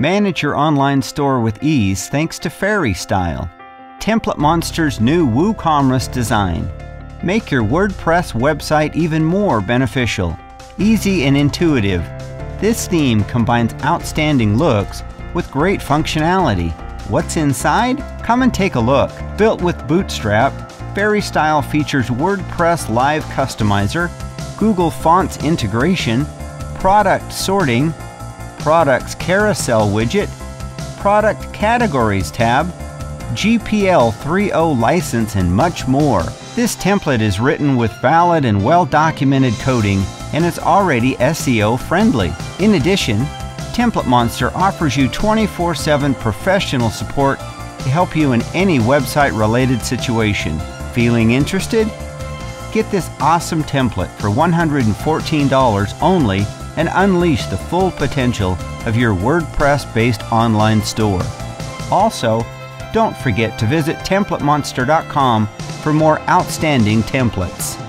Manage your online store with ease thanks to Fairy Style, Template Monster's new WooCommerce design. Make your WordPress website even more beneficial, easy and intuitive. This theme combines outstanding looks with great functionality. What's inside? Come and take a look. Built with Bootstrap, Fairy Style features WordPress Live Customizer, Google Fonts integration, product sorting, products carousel widget, product categories tab, GPL 3.0 license, and much more. This template is written with valid and well-documented coding, and it's already SEO friendly. In addition, Template Monster offers you 24/7 professional support to help you in any website-related situation. Feeling interested? Get this awesome template for $114 only and unleash the full potential of your WordPress-based online store. Also, don't forget to visit TemplateMonster.com for more outstanding templates.